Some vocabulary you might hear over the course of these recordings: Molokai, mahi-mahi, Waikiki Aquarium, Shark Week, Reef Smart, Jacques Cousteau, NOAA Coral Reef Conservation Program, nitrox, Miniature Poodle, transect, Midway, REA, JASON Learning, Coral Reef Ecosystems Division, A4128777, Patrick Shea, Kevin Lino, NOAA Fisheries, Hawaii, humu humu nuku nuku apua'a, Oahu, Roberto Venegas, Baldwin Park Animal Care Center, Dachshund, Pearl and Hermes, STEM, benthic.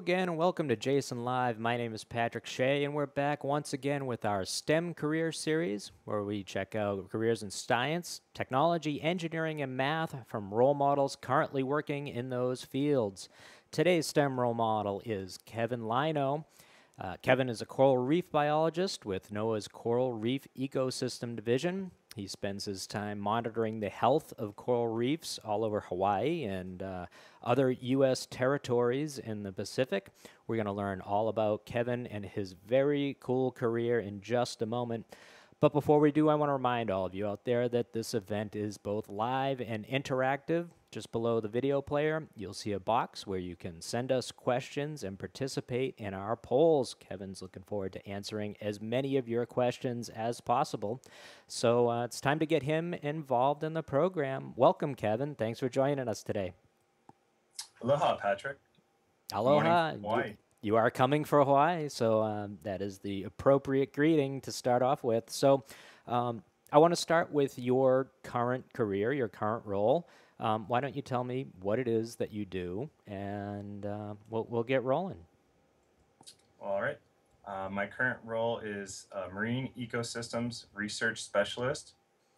again and welcome to Jason Live. My name is Patrick Shea and we're back once again with our STEM career series where we check out careers in science, technology, engineering, and math from role models currently working in those fields. Today's STEM role model is Kevin Lino. Kevin is a coral reef biologist with NOAA's Coral Reef Ecosystem Division. He spends his time monitoring the health of coral reefs all over Hawaii and other U.S. territories in the Pacific. We're going to learn all about Kevin and his very cool career in just a moment. But before we do, I want to remind all of you out there that this event is both live and interactive. Just below the video player, you'll see a box where you can send us questions and participate in our polls. Kevin's looking forward to answering as many of your questions as possible. So it's time to get him involved in the program. Welcome, Kevin. Thanks for joining us today. Aloha, Patrick. Aloha. Good morning, Hawaii. You are coming for Hawaii, so that is the appropriate greeting to start off with. So I want to start with your current career, your current role. Why don't you tell me what it is that you do, and we'll get rolling. All right. My current role is a Marine Ecosystems Research Specialist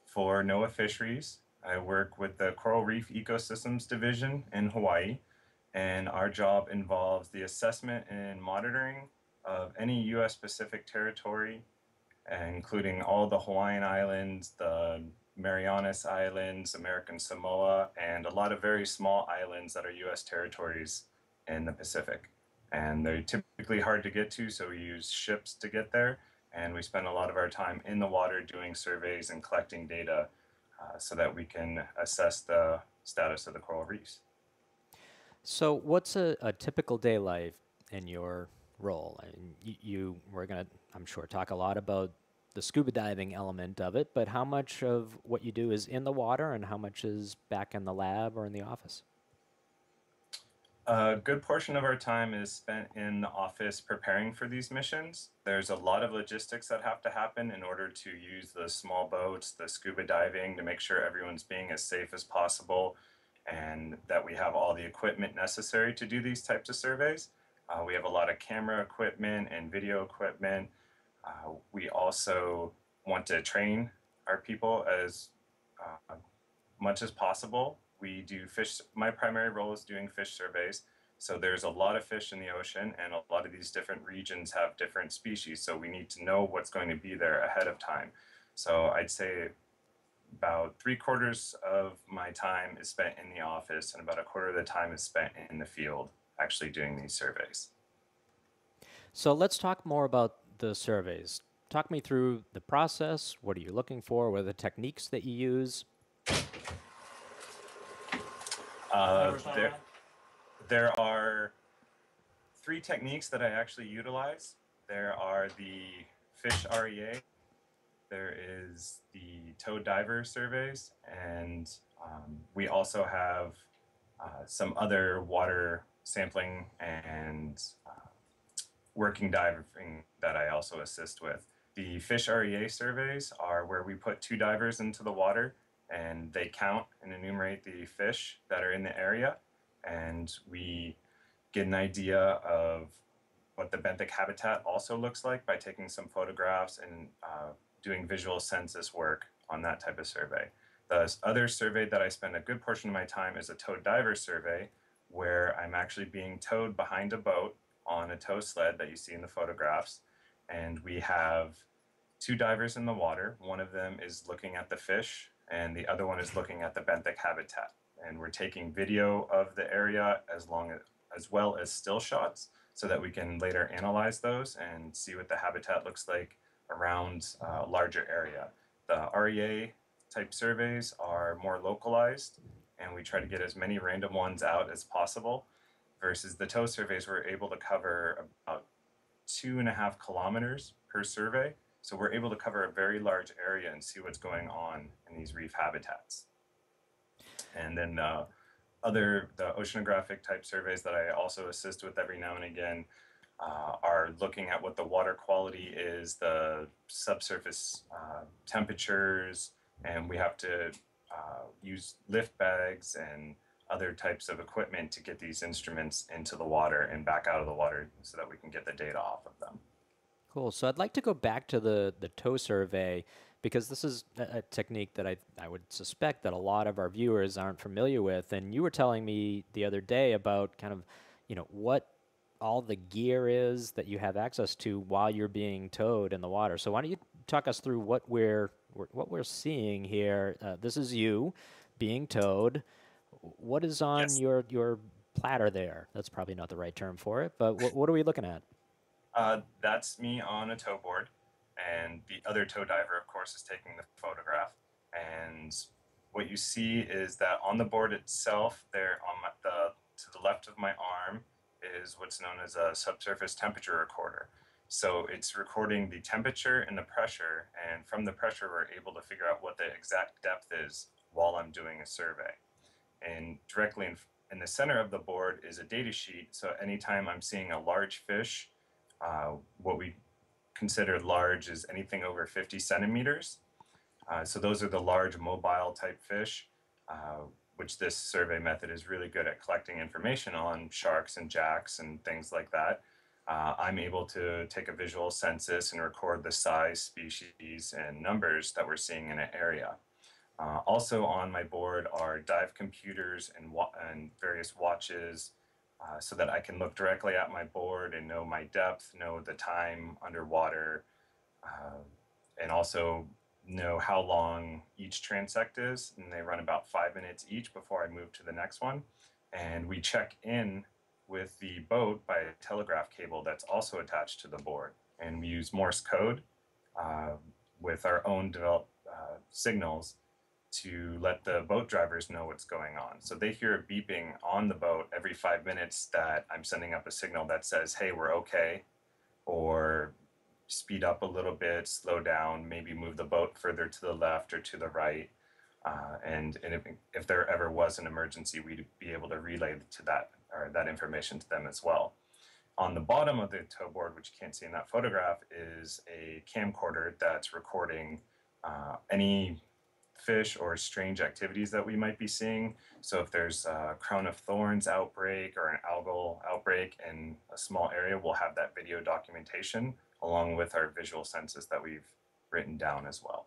for NOAA Fisheries. I work with the Coral Reef Ecosystems Division in Hawaii, and our job involves the assessment and monitoring of any U.S. Pacific territory, including all the Hawaiian Islands, the Marianas Islands, American Samoa, and a lot of very small islands that are U.S. territories in the Pacific. And they're typically hard to get to, so we use ships to get there. And we spend a lot of our time in the water doing surveys and collecting data so that we can assess the status of the coral reefs. So what's a typical day life in your role? I mean, we're going to, I'm sure, talk a lot about the scuba diving element of it, but how much of what you do is in the water and how much is back in the lab or in the office? A good portion of our time is spent in the office preparing for these missions. There's a lot of logistics that have to happen in order to use the small boats, the scuba diving, to make sure everyone's being as safe as possible and that we have all the equipment necessary to do these types of surveys. We have a lot of camera equipment and video equipment. We also want to train our people as much as possible. We do fish. My primary role is doing fish surveys. So there's a lot of fish in the ocean, and a lot of these different regions have different species. So we need to know what's going to be there ahead of time. So I'd say about 3/4 of my time is spent in the office, and about 1/4 of the time is spent in the field actually doing these surveys. So let's talk more about the surveys. Talk me through the process. What are you looking for? What are the techniques that you use? There are 3 techniques that I actually utilize. There are the fish REA, there is the tow diver surveys, and we also have some other water sampling and working diving that I also assist with. The fish REA surveys are where we put 2 divers into the water and they count and enumerate the fish that are in the area, and we get an idea of what the benthic habitat also looks like by taking some photographs and doing visual census work on that type of survey. The other survey that I spend a good portion of my time is a towed diver survey, where I'm actually being towed behind a boat on a tow sled that you see in the photographs, and we have 2 divers in the water. One of them is looking at the fish and the other one is looking at the benthic habitat, and we're taking video of the area as well as still shots so that we can later analyze those and see what the habitat looks like around a larger area. The REA type surveys are more localized and we try to get as many random ones out as possible. Versus the tow surveys, we're able to cover about 2.5 kilometers per survey. So we're able to cover a very large area and see what's going on in these reef habitats. And then the oceanographic type surveys that I also assist with every now and again are looking at what the water quality is, the subsurface temperatures, and we have to use lift bags and other types of equipment to get these instruments into the water and back out of the water so that we can get the data off of them. Cool. So I'd like to go back to the toe survey, because this is a technique that I would suspect that a lot of our viewers aren't familiar with. And you were telling me the other day about kind of, you know, what all the gear is that you have access to while you're being towed in the water. So why don't you talk us through what we're seeing here? This is you being towed. What is on yes. your platter there? That's probably not the right term for it, but what are we looking at? That's me on a tow board, and the other tow diver, of course, is taking the photograph. And what you see is that on the board itself, there on to the left of my arm is what's known as a subsurface temperature recorder. So it's recording the temperature and the pressure, and from the pressure, we're able to figure out what the exact depth is while I'm doing a survey. And directly in the center of the board is a data sheet. So anytime I'm seeing a large fish, what we consider large is anything over 50 centimeters. So those are the large mobile type fish, which this survey method is really good at collecting information on, sharks and jacks and things like that. I'm able to take a visual census and record the size, species, and numbers that we're seeing in an area. Also on my board are dive computers and various watches, so that I can look directly at my board and know my depth, know the time underwater, and also know how long each transect is. And they run about 5 minutes each before I move to the next one. And we check in with the boat by a telegraph cable that's also attached to the board. And we use Morse code with our own developed signals to let the boat drivers know what's going on. So they hear a beeping on the boat every 5 minutes that I'm sending up a signal that says, hey, we're okay, or speed up a little bit, slow down, maybe move the boat further to the left or to the right. And if there ever was an emergency, we'd be able to relay to that information to them as well. On the bottom of the tow board, which you can't see in that photograph, is a camcorder that's recording any fish or strange activities that we might be seeing. So if there's a crown of thorns outbreak or an algal outbreak in a small area, we'll have that video documentation along with our visual census that we've written down as well.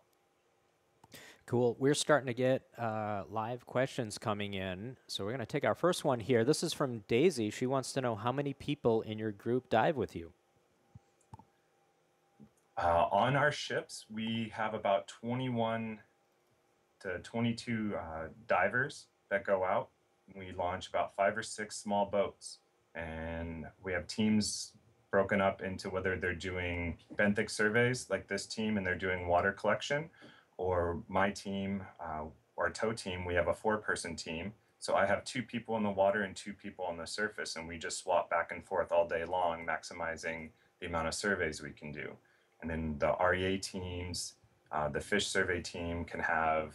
Cool. We're starting to get live questions coming in. So we're going to take our first one here. This is from Daisy. She wants to know how many people in your group dive with you. On our ships, we have about 21 to 22 divers that go out. We launch about 5 or 6 small boats, and we have teams broken up into whether they're doing benthic surveys like this team and they're doing water collection, or my team or tow team, we have a 4-person team. So I have 2 people in the water and 2 people on the surface, and we just swap back and forth all day long, maximizing the amount of surveys we can do. And then the REA teams, the fish survey team can have,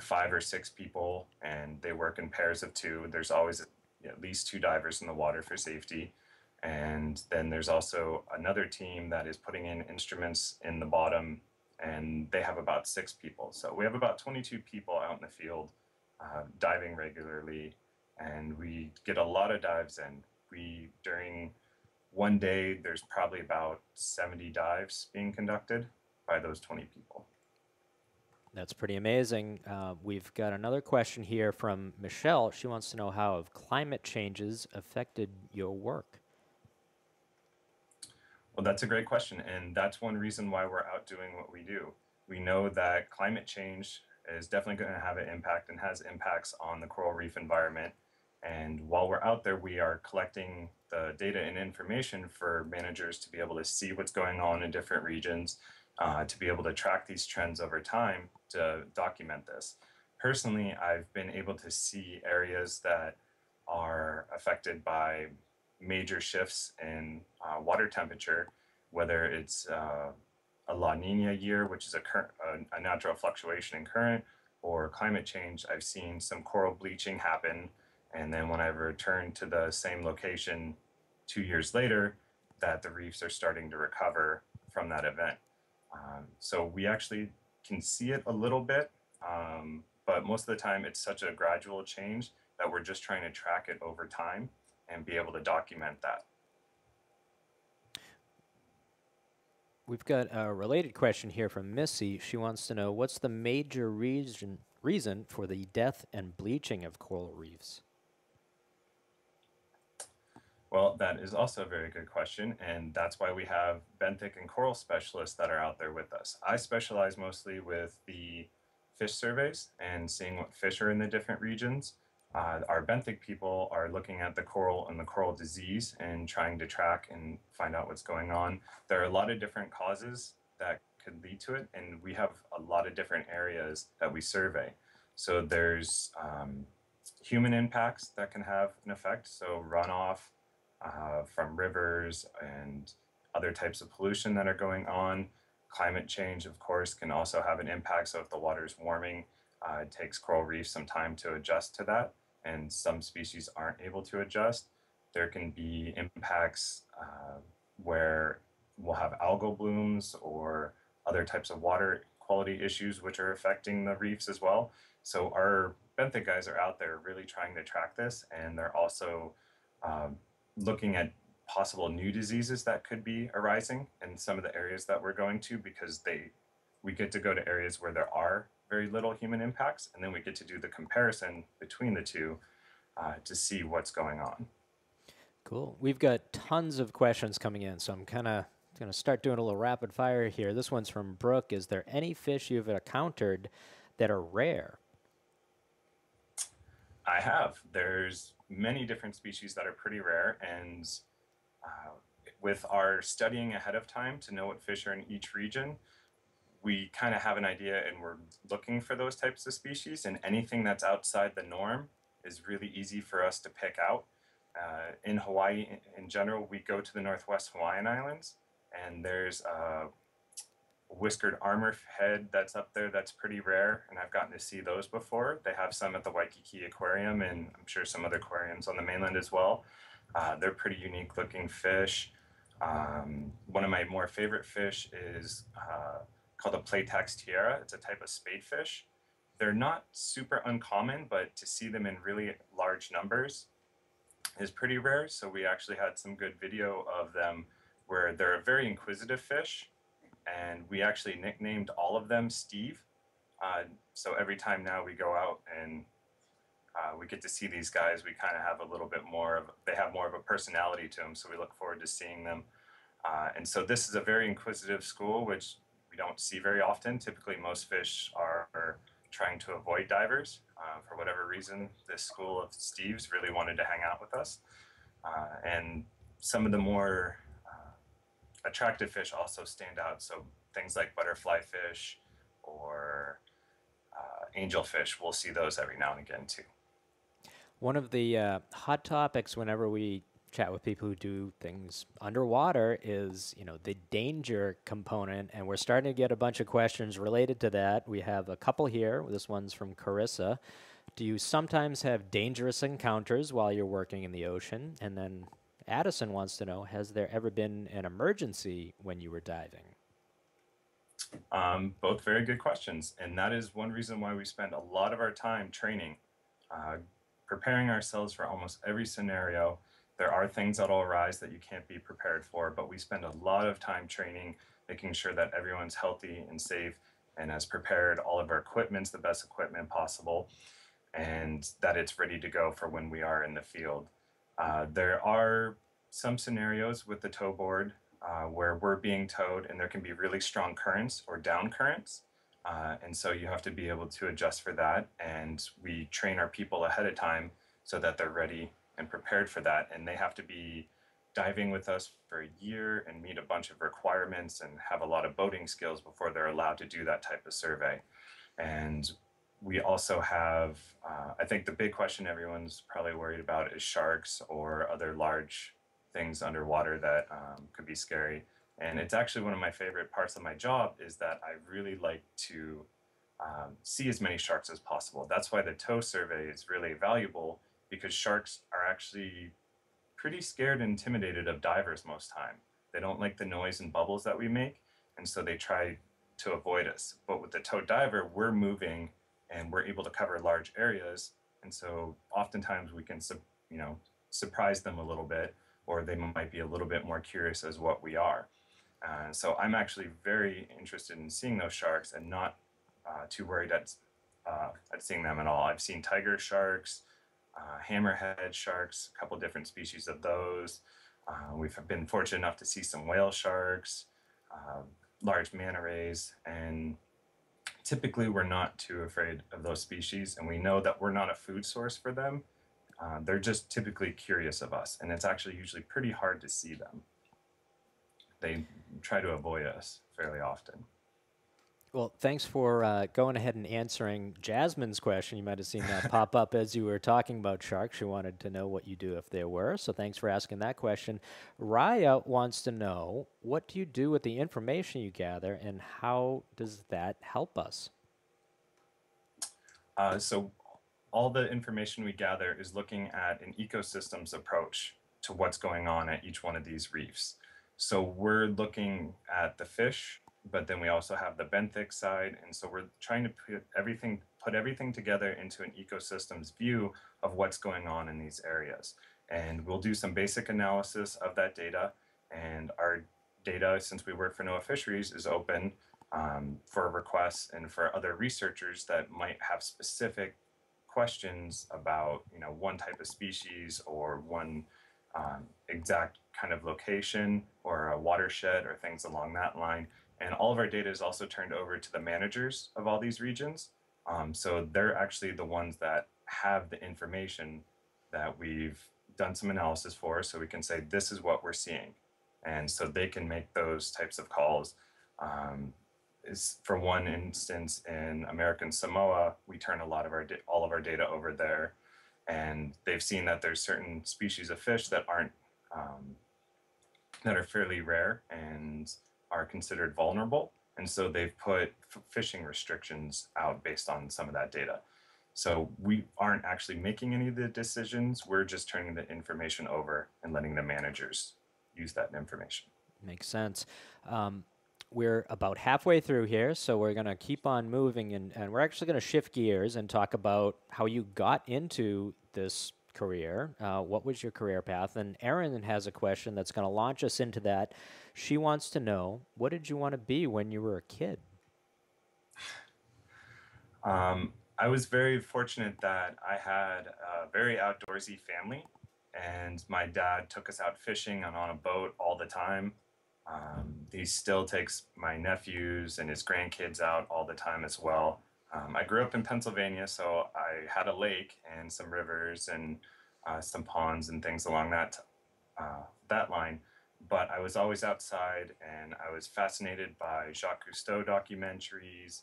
5 or 6 people, and they work in pairs of 2. There's always at least 2 divers in the water for safety. And then there's also another team that is putting in instruments in the bottom, and they have about 6 people. So we have about 22 people out in the field diving regularly, and we get a lot of dives in. During one day, there's probably about 70 dives being conducted by those 20 people. That's pretty amazing. We've got another question here from Michelle. She wants to know how have climate changes affected your work? Well, that's a great question, and that's one reason why we're out doing what we do. We know that climate change is definitely going to have an impact and has impacts on the coral reef environment. And while we're out there, we are collecting the data and information for managers to be able to see what's going on in different regions, to be able to track these trends over time to document this. Personally, I've been able to see areas that are affected by major shifts in water temperature, whether it's a La Nina year, which is a natural fluctuation in current, or climate change. I've seen some coral bleaching happen, and then when I return to the same location 2 years later, that the reefs are starting to recover from that event. So we actually can see it a little bit, but most of the time it's such a gradual change that we're just trying to track it over time and be able to document that. We've got a related question here from Missy. She wants to know, what's the major reason for the death and bleaching of coral reefs? Well, that is also a very good question, and that's why we have benthic and coral specialists that are out there with us. I specialize mostly with the fish surveys and seeing what fish are in the different regions. Our benthic people are looking at the coral and the coral disease and trying to track and find out what's going on. There are a lot of different causes that could lead to it, and we have a lot of different areas that we survey. So there's human impacts that can have an effect, so runoff from rivers and other types of pollution that are going on. Climate change, of course, can also have an impact, so if the water's warming, it takes coral reefs some time to adjust to that, and some species aren't able to adjust. There can be impacts where we'll have algal blooms or other types of water quality issues which are affecting the reefs as well. So our benthic guys are out there really trying to track this, and they're also looking at possible new diseases that could be arising in some of the areas that we're going to, because we get to go to areas where there are very little human impacts, and then we get to do the comparison between the two to see what's going on. Cool. We've got tons of questions coming in, so I'm kind of going to start doing a little rapid fire here. This one's from Brooke. Is there any fish you've encountered that are rare? I have. There's many different species that are pretty rare, and with our studying ahead of time to know what fish are in each region, we kind of have an idea, and we're looking for those types of species, and anything that's outside the norm is really easy for us to pick out. In Hawaii, in general, we go to the Northwest Hawaiian Islands, and there's a whiskered armorhead that's up there that's pretty rare, and I've gotten to see those before. They have some at the Waikiki Aquarium, and I'm sure some other aquariums on the mainland as well. They're pretty unique looking fish. One of my more favorite fish is called a Playtax tiara. It's a type of spadefish. They're not super uncommon, but to see them in really large numbers is pretty rare. So we actually had some good video of them where they're a very inquisitive fish, and we actually nicknamed all of them Steve. So every time now we go out and we get to see these guys, we kind of have a little bit more of, they have more of a personality to them, so we look forward to seeing them. And so this is a very inquisitive school, which we don't see very often. Typically, most fish are trying to avoid divers. For whatever reason, this school of Steves really wanted to hang out with us. And some of the more attractive fish also stand out. So things like butterfly fish or angelfish, we'll see those every now and again too. One of the hot topics whenever we chat with people who do things underwater is, you know, the danger component, and we're starting to get a bunch of questions related to that. We have a couple here. This one's from Carissa. Do you sometimes have dangerous encounters while you're working in the ocean? And then Addison wants to know, has there ever been an emergency when you were diving? Both very good questions, and that is one reason why we spend a lot of our time training, preparing ourselves for almost every scenario. There are things that will arise that you can't be prepared for, but we spend a lot of time training, making sure that everyone's healthy and safe and has prepared. All of our equipment's the best equipment possible, and that it's ready to go for when we are in the field. There are some scenarios with the tow board where we're being towed, and there can be really strong currents or down currents, and so you have to be able to adjust for that, and we train our people ahead of time so that they're ready and prepared for that, and they have to be diving with us for a year and meet a bunch of requirements and have a lot of boating skills before they're allowed to do that type of survey. And we also have, I think the big question everyone's probably worried about is sharks or other large things underwater that could be scary. And it's actually one of my favorite parts of my job is that I really like to see as many sharks as possible. That's why the tow survey is really valuable, because sharks are actually pretty scared and intimidated of divers most time. They don't like the noise and bubbles that we make, and so they try to avoid us. But with the tow diver, we're moving and we're able to cover large areas, And so oftentimes we can, surprise them a little bit, or they might be a little bit more curious as what we are. So I'm actually very interested in seeing those sharks and not too worried at seeing them at all. I've seen tiger sharks, hammerhead sharks, a couple different species of those. We've been fortunate enough to see some whale sharks, large manta rays, and typically we're not too afraid of those species, and we know that we're not a food source for them. They're just typically curious of us, and it's actually usually pretty hard to see them. They try to avoid us fairly often. Well, thanks for going ahead and answering Jasmine's question. You might have seen that pop up as you were talking about sharks. She wanted to know what you do if there were, so thanks for asking that question. Raya wants to know, what do you do with the information you gather, and how does that help us? So all the information we gather is looking at an ecosystems approach to what's going on at each one of these reefs. So we're looking at the fish, but then we also have the benthic side, and so we're trying to put everything together into an ecosystems view of what's going on in these areas. And we'll do some basic analysis of that data, and our data, since we work for NOAA Fisheries, is open for requests and for other researchers that might have specific questions about one type of species or one exact kind of location or a watershed or things along that line. And all of our data is also turned over to the managers of all these regions. So they're actually the ones that have the information that we've done some analysis for, so we can say, this is what we're seeing. And so they can make those types of calls. For one instance, in American Samoa, we turn a lot of our all of our data over there, and they've seen that there's certain species of fish that aren't, that are fairly rare and are considered vulnerable, and so they've put fishing restrictions out based on some of that data. So we aren't actually making any of the decisions, we're just turning the information over and letting the managers use that information. Makes sense. We're about halfway through here, so we're going to keep on moving, and we're actually going to shift gears and talk about how you got into this career. What was your career path? And Erin has a question that's going to launch us into that. She wants to know, what did you want to be when you were a kid? I was very fortunate that I had a very outdoorsy family, and my dad took us out fishing and on a boat all the time. He still takes my nephews and his grandkids out all the time as well. I grew up in Pennsylvania, so I had a lake and some rivers and some ponds and things along that line. But I was always outside, and I was fascinated by Jacques Cousteau documentaries.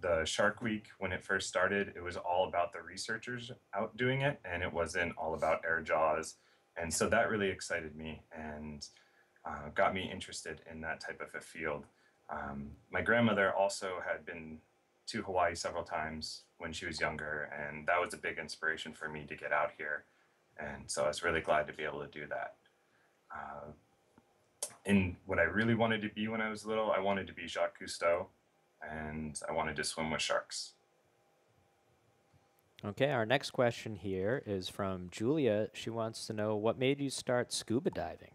The Shark Week, when it first started, it was all about the researchers out doing it, and it wasn't all about air jaws. And so that really excited me and got me interested in that type of a field. My grandmother also had been to Hawaii several times when she was younger, and that was a big inspiration for me to get out here. And so I was really glad to be able to do that. And what I really wanted to be when I was little, I wanted to be Jacques Cousteau, and I wanted to swim with sharks. Okay, our next question here is from Julia. She wants to know, what made you start scuba diving?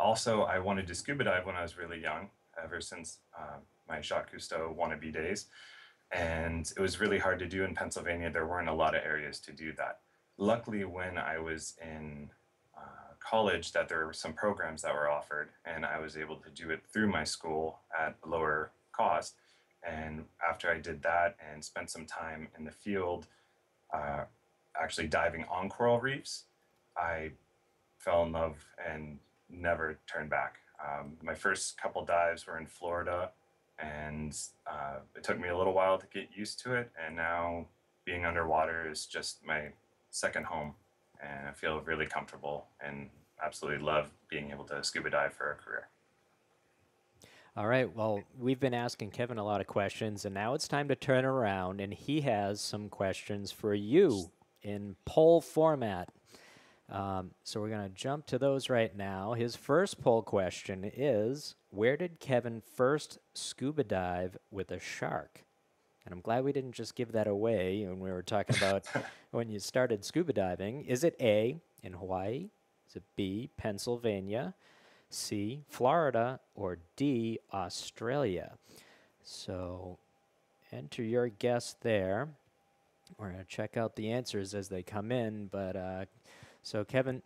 Also, I wanted to scuba dive when I was really young, ever since my Jacques Cousteau wannabe days. And it was really hard to do in Pennsylvania. There weren't a lot of areas to do that. Luckily, when I was in college, that there were some programs that were offered, and I was able to do it through my school at a lower cost. And after I did that and spent some time in the field, actually diving on coral reefs, I fell in love and never turned back. My first couple dives were in Florida, and it took me a little while to get used to it, and now being underwater is just my second home, and I feel really comfortable and absolutely love being able to scuba dive for a career. All right, well, we've been asking Kevin a lot of questions, and now it's time to turn around, and he has some questions for you in poll format. So we're going to jump to those right now. His first poll question is, where did Kevin first scuba dive with a shark? and I'm glad we didn't just give that away when we were talking about when you started scuba diving. Is it A, in Hawaii? Is it B, Pennsylvania? C, Florida? Or D, Australia? So enter your guess there. We're going to check out the answers as they come in. But so, Kevin,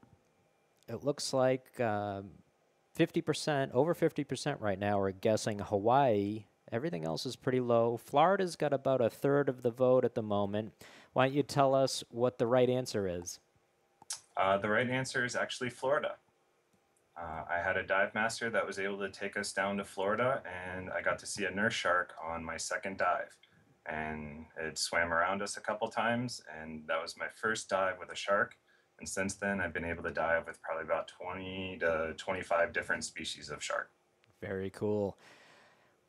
it looks like 50%, over 50% right now are guessing Hawaii. Everything else is pretty low. Florida's got about a third of the vote at the moment. Why don't you tell us what the right answer is? The right answer is actually Florida. I had a dive master that was able to take us down to Florida, and I got to see a nurse shark on my second dive. And it swam around us a couple times, and that was my first dive with a shark. And since then, I've been able to dive with probably about 20 to 25 different species of shark. Very cool.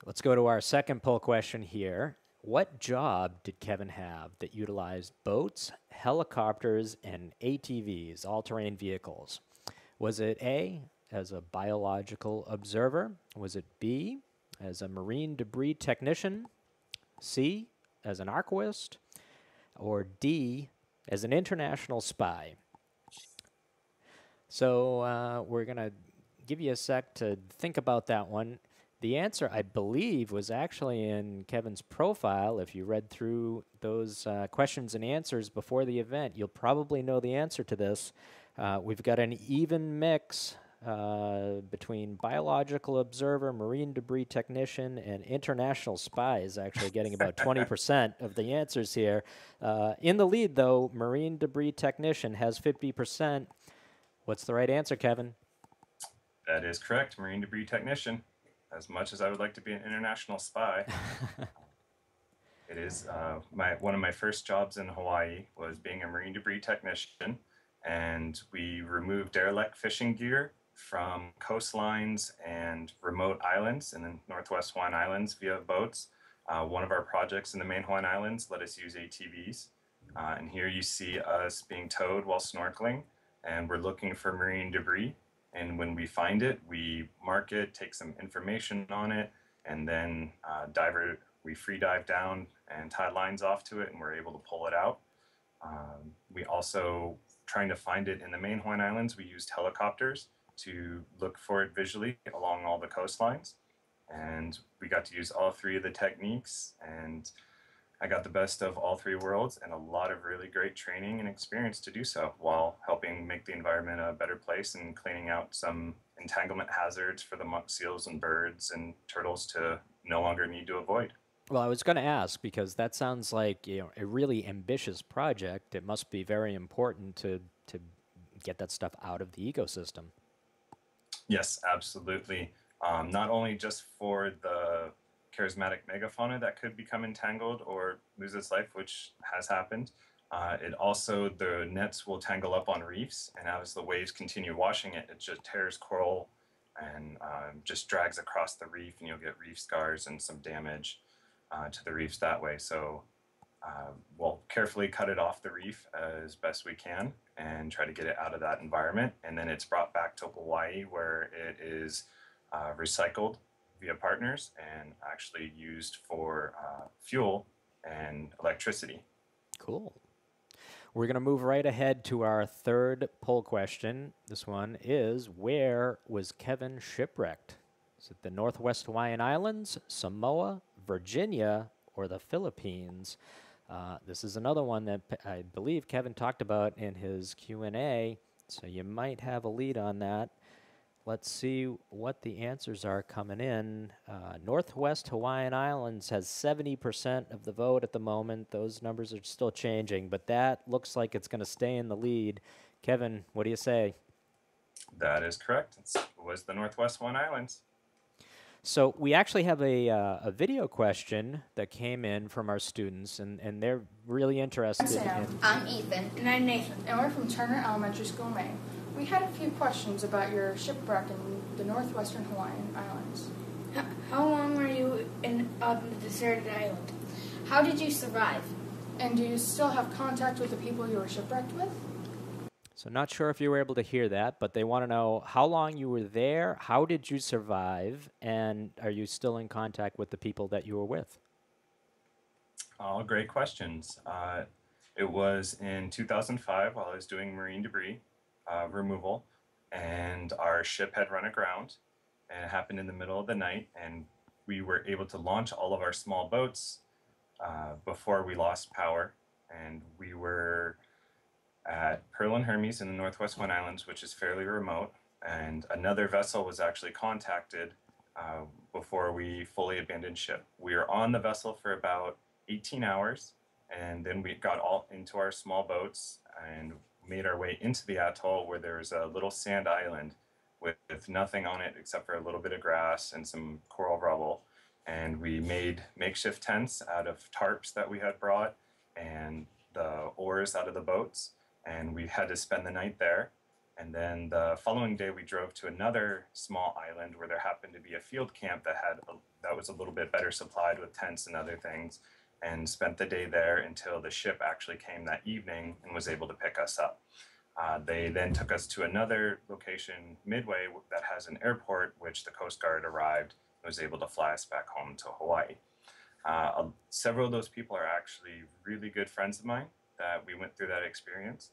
Let's go to our second poll question here. What job did Kevin have that utilized boats, helicopters, and ATVs, all-terrain vehicles? Was it A, as a biological observer? Was it B, as a marine debris technician? C, as an archivist? Or D, as an international spy? So we're going to give you a sec to think about that one. The answer, I believe, was actually in Kevin's profile. If you read through those questions and answers before the event, you'll probably know the answer to this. We've got an even mix between biological observer, marine debris technician, and international spies, actually getting about 20% of the answers here. In the lead, though, marine debris technician has 50%. What's the right answer, Kevin? That is correct, marine debris technician. As much as I would like to be an international spy, it is one of my first jobs in Hawaii was being a marine debris technician, and we removed derelict fishing gear from coastlines and remote islands in the Northwest Hawaiian Islands via boats. One of our projects in the main Hawaiian Islands let us use ATVs, and here you see us being towed while snorkeling, and we're looking for marine debris. And when we find it, we mark it, take some information on it, and then we free dive down and tie lines off to it, and we're able to pull it out. We also, trying to find it in the main Hawaiian Islands, we used helicopters to look for it visually along all the coastlines. And we got to use all three of the techniques, and I got the best of all three worlds and a lot of really great training and experience to do so while helping make the environment a better place and cleaning out some entanglement hazards for the monk seals and birds and turtles to no longer need to avoid. Well, I was going to ask, because that sounds like, you know, a really ambitious project. It must be very important to get that stuff out of the ecosystem. Yes, absolutely. Not only just for the charismatic megafauna that could become entangled or lose its life, which has happened. It also, the nets will tangle up on reefs, and as the waves continue washing it, it just tears coral and just drags across the reef, and you'll get reef scars and some damage to the reefs that way. So we'll carefully cut it off the reef as best we can and try to get it out of that environment. And then it's brought back to Hawaii, where it is recycled via partners and actually used for fuel and electricity. Cool. We're going to move right ahead to our third poll question. This one is, where was Kevin shipwrecked? Is it the Northwest Hawaiian Islands, Samoa, Virginia, or the Philippines? This is another one that I believe Kevin talked about in his Q&A, so you might have a lead on that. Let's see what the answers are coming in. Northwest Hawaiian Islands has 70% of the vote at the moment. Those numbers are still changing, but that looks like it's going to stay in the lead. Kevin, what do you say? That is correct. It was the Northwest Hawaiian Islands. So we actually have a video question that came in from our students, and they're really interested. I'm Ethan. And I'm Nathan. And we're from Turner Elementary School, Maine. We had a few questions about your shipwreck in the Northwestern Hawaiian Islands. How long were you on the deserted island? How did you survive? And do you still have contact with the people you were shipwrecked with? So not sure if you were able to hear that, but they want to know how long you were there, how did you survive, and are you still in contact with the people that you were with? All great questions. It was in 2005 while I was doing marine debris removal, and our ship had run aground, and it happened in the middle of the night, and we were able to launch all of our small boats before we lost power, and we were at Pearl and Hermes in the Northwest Wind Islands, which is fairly remote, and another vessel was actually contacted before we fully abandoned ship. We were on the vessel for about 18 hours, and then we got all into our small boats and made our way into the atoll, where there's a little sand island with nothing on it except for a little bit of grass and some coral rubble. And we made makeshift tents out of tarps that we had brought and the oars out of the boats, and we had to spend the night there. And then the following day we drove to another small island where there happened to be a field camp that was a little bit better supplied with tents and other things, and spent the day there until the ship actually came that evening and was able to pick us up. They then took us to another location, Midway, that has an airport, which the Coast Guard arrived and was able to fly us back home to Hawaii. Several of those people are actually really good friends of mine that we went through that experience.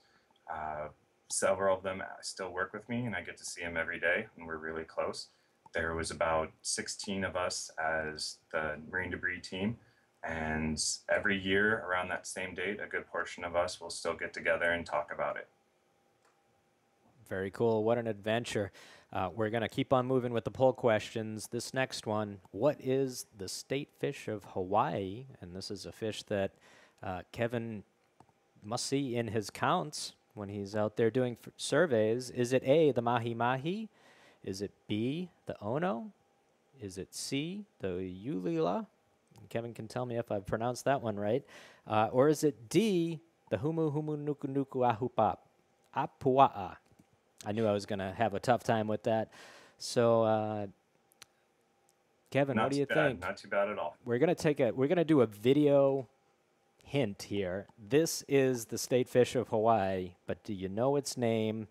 Several of them still work with me, and I get to see them every day, and we're really close. There was about 16 of us as the marine debris team, and every year around that same date, a good portion of us will still get together and talk about it. Very cool. What an adventure. We're going to keep on moving with the poll questions. This next one, what is the state fish of Hawaii? And this is a fish that Kevin must see in his counts when he's out there doing surveys. Is it A, the mahi-mahi? Is it B, the ono? Is it C, the ulila? Kevin can tell me if I've pronounced that one right. Or is it D, the humu humu nuku nuku ahupap? Apua'a. I knew I was going to have a tough time with that. So, Kevin, what do you think? Not too bad at all. We're going to do a video hint here. This is the state fish of Hawaii, but do you know its name?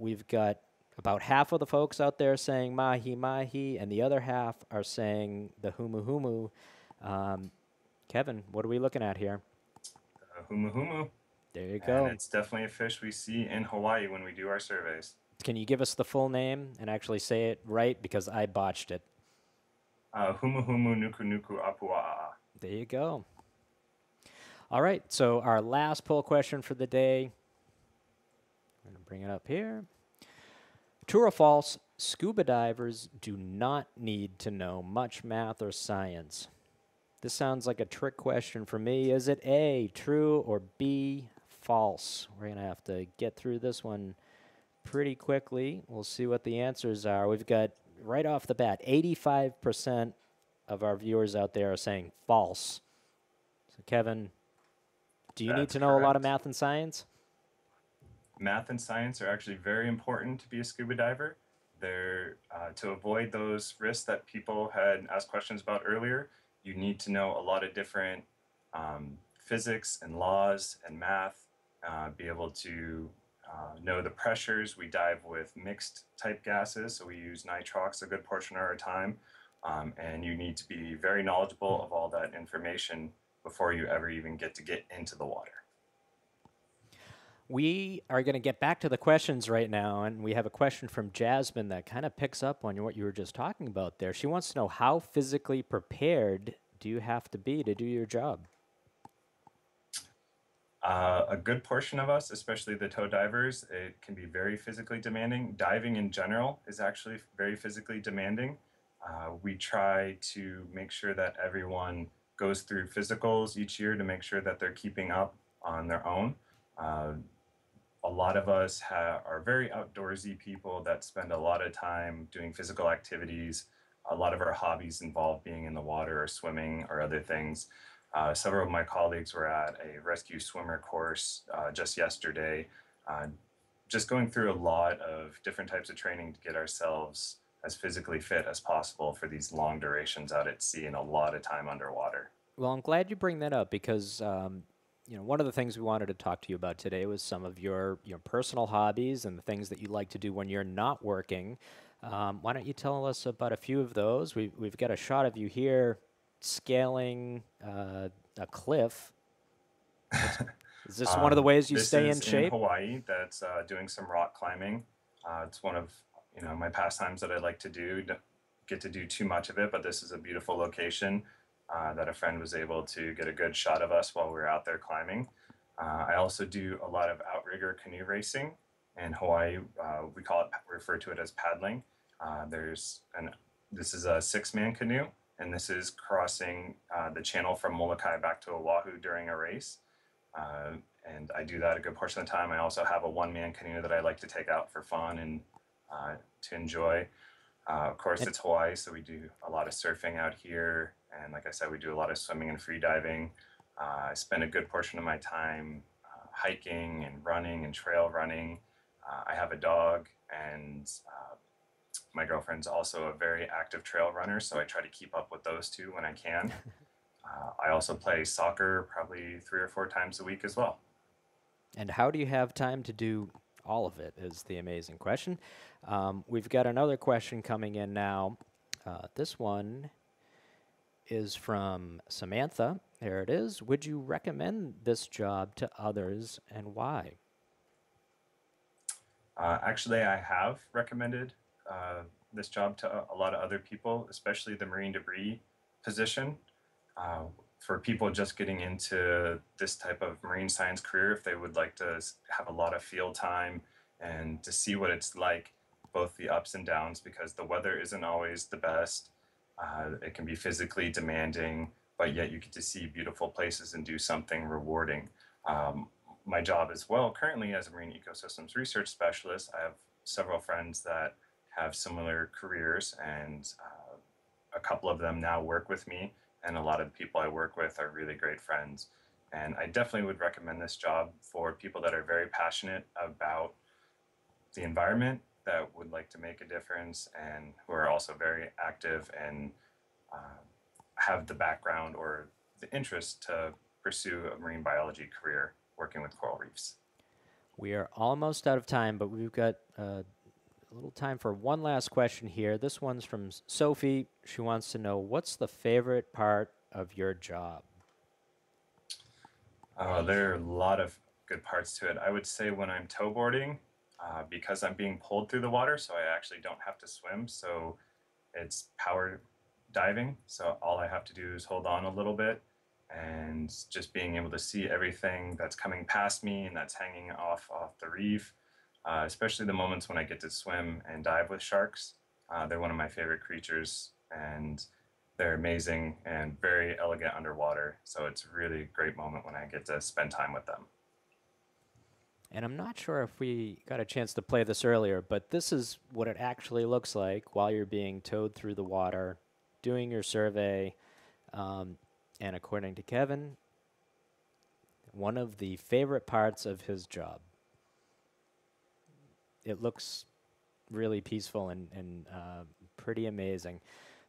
We've got about half of the folks out there saying mahi mahi, and the other half are saying the humu humu. Kevin, what are we looking at here? Humu humu. There you go. And it's definitely a fish we see in Hawaii when we do our surveys. Can you give us the full name and actually say it right, because I botched it? Humu humu nuku nuku apua'a. There you go. All right, so our last poll question for the day. I'm going to bring it up here. True or false, scuba divers do not need to know much math or science? This sounds like a trick question for me. Is it A, true, or B, false? We're going to have to get through this one pretty quickly. We'll see what the answers are. We've got, right off the bat, 85% of our viewers out there are saying false. So, Kevin, do you need to know correct. A lot of math and science? Math and science are actually very important to be a scuba diver. They're, to avoid those risks that people had asked questions about earlier, you need to know a lot of different physics and laws and math, be able to know the pressures. We dive with mixed type gases, so we use nitrox a good portion of our time, and you need to be very knowledgeable of all that information before you ever even get into the water. We are going to get back to the questions right now, and we have a question from Jasmine that kind of picks up on what you were just talking about there. She wants to know, how physically prepared do you have to be to do your job? A good portion of us, especially the tow divers, it can be very physically demanding. Diving in general is actually very physically demanding. We try to make sure that everyone goes through physicals each year to make sure that they're keeping up on their own. A lot of us are very outdoorsy people that spend a lot of time doing physical activities. A lot of our hobbies involve being in the water or swimming or other things. Several of my colleagues were at a rescue swimmer course just yesterday, just going through a lot of different types of training to get ourselves as physically fit as possible for these long durations out at sea and a lot of time underwater. Well, I'm glad you bring that up, because you know, one of the things we wanted to talk to you about today was some of your personal hobbies and the things that you like to do when you're not working. Why don't you tell us about a few of those? We've got a shot of you here scaling A cliff? Is this one of the ways you stay in shape? In Hawaii, that's doing some rock climbing. It's one of my pastimes that I like to do. Don't get to do too much of it, but this is a beautiful location that a friend was able to get a good shot of us while we were out there climbing. I also do a lot of outrigger canoe racing. In Hawaii, we refer to it as paddling. This is a six-man canoe, and this is crossing the channel from Molokai back to Oahu during a race. And I do that a good portion of the time. I also have a one-man canoe that I like to take out for fun and to enjoy. Of course, it's Hawaii, so we do a lot of surfing out here. And like I said, we do a lot of swimming and free diving. I spend a good portion of my time hiking and running and trail running. I have a dog, and my girlfriend's also a very active trail runner, so I try to keep up with those two when I can. I also play soccer probably 3 or 4 times a week as well. And how do you have time to do all of it is the amazing question. We've got another question coming in now. This one is from Samantha. There it is. Would you recommend this job to others, and why? Actually, I have recommended this job to a lot of other people, especially the marine debris position. For people just getting into this type of marine science career, if they would like to have a lot of field time and to see what it's like, both the ups and downs, because the weather isn't always the best. It can be physically demanding, but yet you get to see beautiful places and do something rewarding. My job as well, currently as a marine ecosystems research specialist, I have several friends that have similar careers, and a couple of them now work with me, and a lot of the people I work with are really great friends. And I definitely would recommend this job for people that are very passionate about the environment, that would like to make a difference, and who are also very active and have the background or the interest to pursue a marine biology career working with coral reefs. We are almost out of time, but we've got a little time for one last question here. This one's from Sophie. She wants to know, what's the favorite part of your job? There are a lot of good parts to it. I would say when I'm towboarding, because I'm being pulled through the water, so I actually don't have to swim, so it's power diving. So all I have to do is hold on a little bit, and just being able to see everything that's coming past me and that's hanging off the reef, especially the moments when I get to swim and dive with sharks. They're one of my favorite creatures, and they're amazing and very elegant underwater. So it's a really great moment when I get to spend time with them. And I'm not sure if we got a chance to play this earlier, but this is what it actually looks like while you're being towed through the water, doing your survey. And according to Kevin, one of the favorite parts of his job. It looks really peaceful and pretty amazing.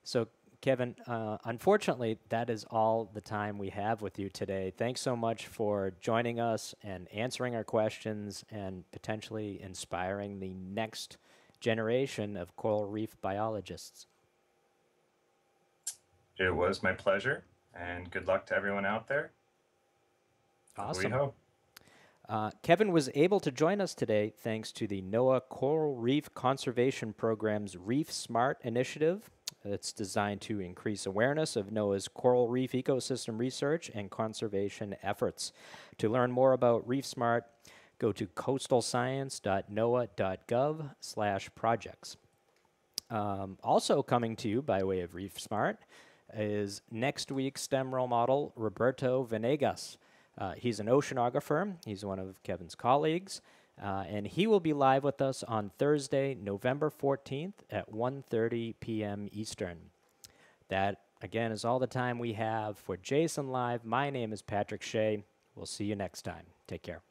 So, Kevin, unfortunately, that is all the time we have with you today. Thanks so much for joining us and answering our questions and potentially inspiring the next generation of coral reef biologists. It was my pleasure, and good luck to everyone out there. Awesome. We hope. Kevin was able to join us today thanks to the NOAA Coral Reef Conservation Program's Reef Smart initiative. It's designed to increase awareness of NOAA's coral reef ecosystem research and conservation efforts. To learn more about Reef Smart, go to coastalscience.noaa.gov/projects. Also coming to you by way of Reef Smart is next week's STEM role model, Roberto Venegas. He's an oceanographer. He's one of Kevin's colleagues. And he will be live with us on Thursday, November 14th at 1:30 p.m. Eastern. That, again, is all the time we have for Jason Live. My name is Patrick Shea. We'll see you next time. Take care.